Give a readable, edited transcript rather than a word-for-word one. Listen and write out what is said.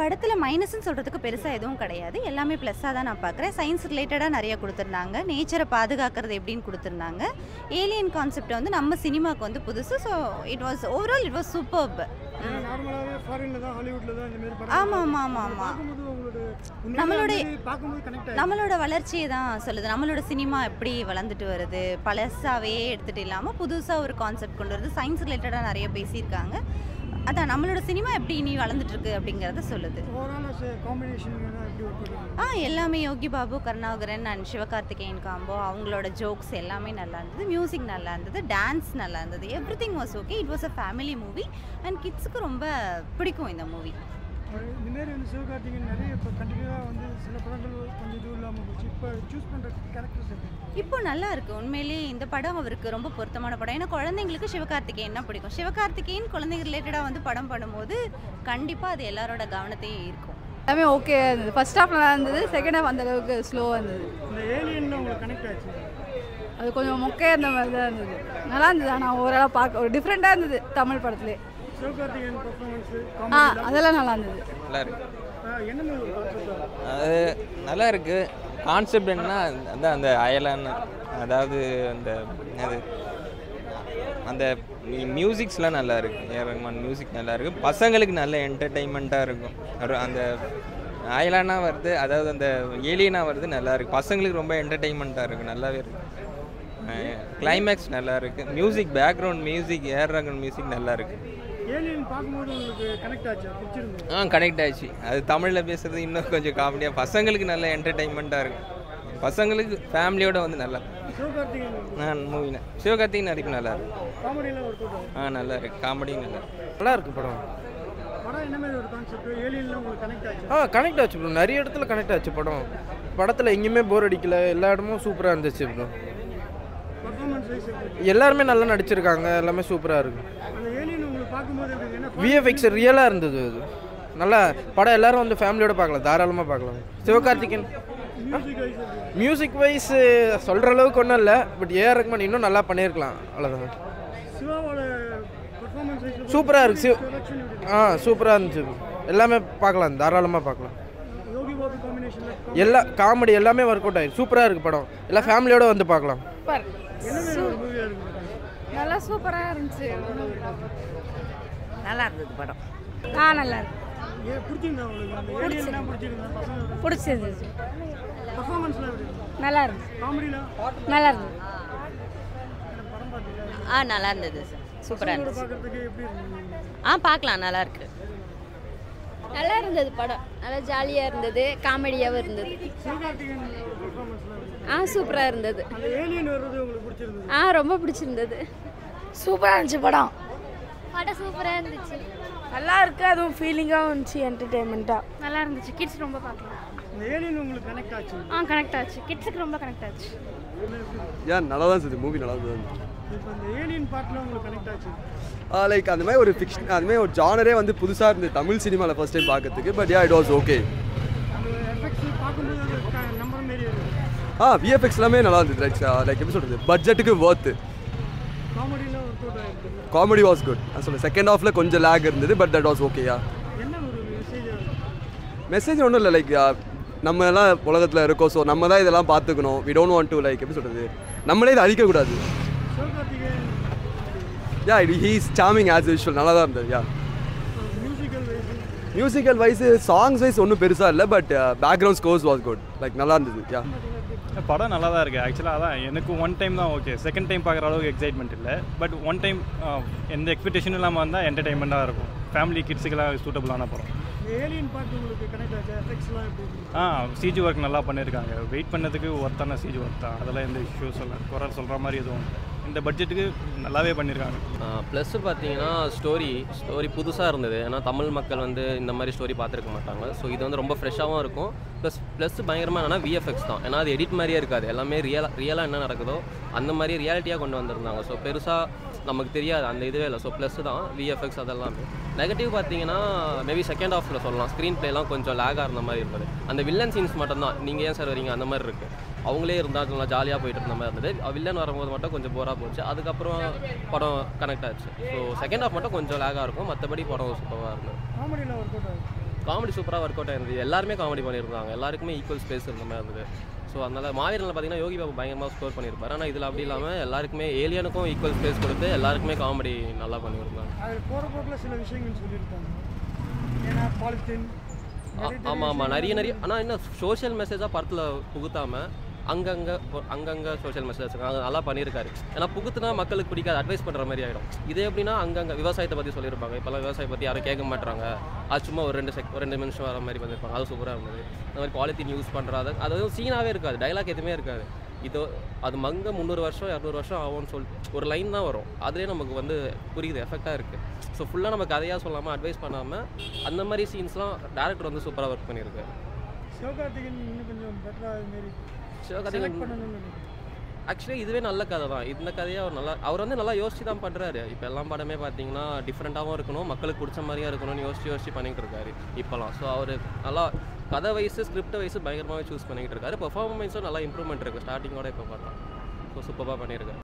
படத்துல மைனஸ்னு சொல்றதுக்கு பெருசா எதுவும் கிடையாது எல்லாமே ப்ளஸ்ஸா தான் நான் பார்க்கறேன் சயின்ஸ் ரிலேட்டடா நிறைய கொடுத்திருந்தாங்க நேச்சரை பாதுகாக்கிறது எப்படின்னு கொடுத்திருந்தாங்க ஏலியன் கான்செப்ட் வந்து நம்ம சினிமாக்கு வந்து புதுசு so it was overall it was superb நார்மலாவே ஃபாரின்ல தான் ஹாலிவுட்ல தான் இந்த மாதிரி படம் ஆமா ஆமா ஆமா நம்மளோட பாக்கும்போது கனெக்ட் ஆகும் நம்மளோட வளர்ச்சியே தான் சொல்லுது நம்மளோட சினிமா எப்படி வளர்ந்துட்டு வருது பலசாவே எடுத்துட்டு இல்லாம புதுசா ஒரு கான்செப்ட் கொண்டு வருது சயின்ஸ் ரிலேட்டடா நிறைய பேசி இருக்காங்க அதான் நம்மளோட சினிமா எப்படி நீ வளர்ந்துட்டு இருக்கு அப்படிங்கறத சொல்லுது எல்லாமே யோகி பாபு கருணாகரன் அண்ட் சிவகார்த்திகேயன் காம்போ அவங்களோட ஜோக்ஸ் எல்லாமே நல்லா இருந்தது மியூசிக் நல்லா இருந்தது டான்ஸ் நல்லா இருந்தது everything was okay it was a family movie and கிட்ஸுக்கு ரொம்ப பிடிக்கும் இந்த மூவி இப்போ நல்லா இருக்கு உண்மையிலே இந்த படம் அவருக்கு ரொம்ப பொருத்தமான படம் ஏன்னா குழந்தைங்களுக்கு சிவகார்த்திகேயன் தான் பிடிக்கும் சிவகார்த்திகேயன் குழந்தைங்க ரிலேட்டடாக வந்து படம் பண்ணும்போது கண்டிப்பாக அது எல்லாரோட கவனத்தையும் இருக்கும் எல்லாமே ஓகே இருந்தது ஃபர்ஸ்ட் ஹாஃப் நல்லா இருந்தது செகண்ட் ஹாஃப் அந்த அளவுக்கு ஸ்லோவாக இருந்தது அது கொஞ்சம் மொக்கையாக இருந்த மாதிரி தான் இருந்தது நல்லா இருந்தது ஆனால் ஓரளவு பார்க்க ஒரு டிஃப்ரெண்ட்டாக இருந்தது தமிழ் படத்துலேயே அதெல்லாம் நல்லா இருந்தது அது நல்லா இருக்கு கான்செப்ட் என்னன்னா அதான் அந்த அயலான் அதாவது அந்த அந்த மியூசிக்ஸ்லாம் நல்லா இருக்கு ஏரகமான் மியூசிக் நல்லா இருக்கு பசங்களுக்கு நல்ல என்டர்டெயின்மெண்ட்டாக இருக்கும் அந்த அயலானா வருது அதாவது அந்த ஏலியனா வருது நல்லா இருக்கு பசங்களுக்கு ரொம்ப என்டர்டெயின்மெண்ட்டாக இருக்கு நல்லாவே இருக்கு கிளைமேக்ஸ் நல்லா இருக்கு மியூசிக் பேக்ரவுண்ட் மியூசிக் ஏரகன் மியூசிக் நல்லா இருக்கு ஏலியன் பாக்கும்போது உங்களுக்கு கனெக்ட் ஆச்சு பிடிச்சிருக்கு கனெக்ட் ஆச்சு அது தமிழ்ல பேசுறது இன்னும் கொஞ்சம் காமெடியா பசங்களுக்கு நல்ல என்டர்டெயின்மெண்டா இருக்கு பசங்களுக்கு ஃபேமிலியோட வந்து நல்லா சிவகார்த்திகேயன் நடிப்பு நல்லா இருக்கு காமெடிலாம் ஒர்க் அவுட் நல்லா இருக்கு காமெடி நல்லா நல்லா இருக்கு படம் படம் என்ன மாதிரி ஒரு கான்செப்ட் ஏலியன்ல உங்களுக்கு கனெக்ட் ஆச்சு கனெக்ட் ஆச்சு bro நிறைய இடத்துல கனெக்ட் ஆச்சு படம் படத்துல எங்கயுமே போர் அடிக்கல எல்லா இடமும் சூப்பரா இருந்துச்சு bro பெர்ஃபார்மன்ஸ் வைஸ் எல்லாரும் நல்லா நடிச்சிருக்காங்க எல்லாமே சூப்பரா இருக்கு விஎஃப்எக்ஸ் ரியலாக இருந்தது அது நல்லா படம் எல்லாரும் வந்து ஃபேமிலியோட பார்க்கலாம் தாராளமாக பார்க்கலாம் சிவகார்த்திகேயன் மியூசிக் வைஸ் சொல்கிற அளவுக்கு ஒன்றும் இல்லை பட் ஏஆர் ரஹ்மான் இன்னும் நல்லா பண்ணியிருக்கலாம் அவ்வளோதான் சூப்பராக இருக்கு சூப்பராக இருந்துச்சு எல்லாமே பார்க்கலாம் தாராளமாக பார்க்கலாம் எல்லா காமெடி எல்லாமே ஒர்க் அவுட் ஆகிருக்கு சூப்பராக இருக்குது படம் எல்லாம் ஃபேமிலியோடு வந்து பார்க்கலாம் நல்லா சூப்பராக இருந்துச்சு நல்லா இருந்தது படம் நல்லா இருக்கு பிடிச்சது நல்லா இருந்துச்சு நல்லா இருந்தது நல்லா இருந்தது சூப்பராக இருந்துச்சு பார்க்கலாம் நல்லா இருக்கு நல்லா இருந்தது படம் நல்லா ஜாலியாக இருந்தது காமெடியாகவும் இருந்தது சூப்பராக இருந்தது ரொம்ப பிடிச்சிருந்தது சூப்பராக இருந்துச்சு படம் படம் சூப்பராக இருந்துச்சு நல்லா இருக்குது அதுவும் ஃபீலிங்காகவும் இருந்துச்சு என்டர்டெயின்மெண்ட்டாக நல்லா இருந்துச்சு கிட்ஸ் ரொம்ப பார்க்கலாம் உங்களுக்கு கனெக்ட் ஆச்சு கனெக்ட் ஆச்சு கிட்ஸுக்கு ரொம்ப கனெக்ட் ஆச்சு ஏன் நல்லா தான் இருந்துச்சு மூவி நல்லா இருந்தது இப்போ அந்த ஏலியன் பார்க்கில் உங்களுக்கு கனெக்ட் ஆச்சு லைக் அந்த மாதிரி ஒரு ஃபிக்ஷன் அது மாதிரி ஒரு ஜானரே வந்து புதுசாக இருந்தது தமிழ் சினிமாவில் ஃபர்ஸ்ட் டைம் பார்க்கறதுக்கு but it was okay VFX எல்லாமே நல்லா இருந்தது லைக் எப்படி சொல்கிறது பட்ஜெட்டுக்கு வர்த்து காமெடி வாஸ் குட் நான் சொல்ல செகண்ட் ஹாஃப்ல கொஞ்சம் லேக் இருந்தது பட் தட் வாஸ் ஓகேயா என்ன ஒரு மெசேஜ் ஒன்றும் இல்லை லைக் நம்ம எல்லாம் உலகத்தில் இருக்கோம் ஸோ நம்ம தான் இதெல்லாம் பார்த்துக்கணும் we don't want to like எப்படி சொல்கிறது நம்மளே இதை அழிக்கக்கூடாது yeah it he's charming as usual நல்லா தான் இருந்தது யா மியூசிக்கல் வைஸு சாங்ஸ் வைஸ் ஒன்றும் பெருசாக இல்லை but background scores was good like நல்லா இருந்தது யா படம் நல்லா தான் இருக்குது ஆக்சுவலாக அதான் எனக்கு ஒன் டைம் தான் ஓகே செகண்ட் டைம் பார்க்குற அளவுக்கு எக்ஸைட்மெண்ட் இல்லை பட் ஒன் டைம் எந்த எக்ஸ்பெக்டேஷனும் இல்லாமல் வந்தால் என்டர்டைன்மெண்ட்டாக இருக்கும் ஃபேமிலி கிட்ஸுக்கெல்லாம் சூட்டபுளான படம் சிஜி ஒர்க் நல்லா பண்ணியிருக்காங்க வெயிட் பண்ணதுக்கு ஒர்த்தான சிஜி ஒர்க் தான் அதெல்லாம் எந்த இஷ்யூஸ் இல்லை குறை சொல்கிற மாதிரி எதுவும் இந்த பட்ஜெட்டுக்கு நல்லாவே பண்ணியிருக்காங்க ப்ளஸ் பார்த்தீங்கன்னா ஸ்டோரி புதுசாக இருந்தது ஏன்னா தமிழ் மக்கள் வந்து இந்த மாதிரி ஸ்டோரி பார்த்துருக்க மாட்டாங்க ஸோ இது வந்து ரொம்ப ஃப்ரெஷ்ஷாகவும் இருக்கும் ப்ளஸ் பயங்கரமாக என்னன்னா விஎஃப்எக்ஸ் தான் ஏன்னா அது எடிட் மாதிரியே இருக்காது எல்லாமே ரியலாக என்ன நடக்குதோ அந்த மாதிரி ரியாலிட்டியாக கொண்டு வந்திருந்தாங்க ஸோ பெருசாக நமக்கு தெரியாது அந்த இதுவே இல்லை ஸோ ப்ளஸ் தான் விஎஃப்எக்ஸ் அதெல்லாமே நெகட்டிவ் பார்த்தீங்கன்னா மேபி செகண்ட் ஹாஃபில் சொல்லலாம் ஸ்க்ரீன் பிளேலாம் கொஞ்சம் லேகாக இருந்த மாதிரி இருந்தது அந்த வில்லன் சீன்ஸ் மட்டும்தான் நீங்கள் ஏன் சார் வரீங்க அந்த மாதிரி இருக்குது அவங்களே இருந்தால் ஜாலியாக போயிட்டு இருந்த மாதிரி இருந்தது வில்லன் வரும்போது மட்டும் கொஞ்சம் போராக போச்சு அதுக்கப்புறம் படம் கனெக்ட் ஆச்சு ஸோ செகண்ட் ஹாஃப் மட்டும் கொஞ்சம் லேகாக இருக்கும் மற்றபடி படம் சூப்பராக இருந்தது comedy super work out and the comedy equal space in the so another Maviran Yogi Bangam score Panir Parana is Labdilama, Larkme, Alien equal space for the Larkme comedy in Alapan. I social message Anganga social message, Ala Panirkari. And a Pukutana Makal Pudika advice for Ramaria. Either Brina, Anganga, Vivasai Badi Solar Banga, Palavasai Bati Arakagam Matranga, Achuma or Rendimension or American, also quality news Pandra, other seen America, dialogue at America. Either at Manga Mundur Vasha, Adu Russia, I won't sold or line Navaro, Adriana Maganda Puri, the effect. So Fulana Makaya Solama advice Panama, and the Marie scenes director on the super work Panirka. Actually, this is not a good thing. This is not a good thing. This is not a good thing.